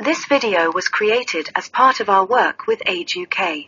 This video was created as part of our work with Age UK.